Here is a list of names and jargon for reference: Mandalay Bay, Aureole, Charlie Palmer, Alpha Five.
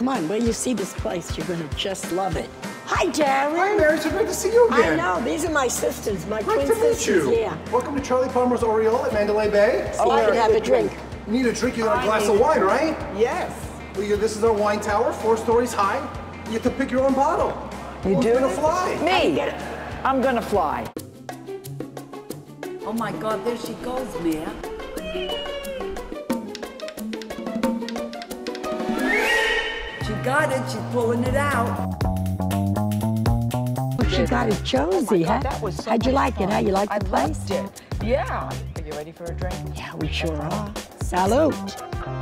come on, when you see this place, you're gonna just love it. Hi, Darren. Hi, Mary. So great to see you again. I know. These are my sisters, my twin sisters. Great to meet you. Yeah. Welcome to Charlie Palmer's Aureole at Mandalay Bay. Oh, I can have a drink. You need a drink. You got a glass of wine, right? Yes. Well, this is our wine tower, 4 stories high. You get to pick your own bottle. You do? Who's gonna fly? Me. I'm gonna fly. Oh my God! There she goes, man. She got it. She's pulling it out. She got it Josie, huh? How'd you like it, huh? You like the place? I loved it. Yeah. Are you ready for a drink? Yeah, we sure are. Salute.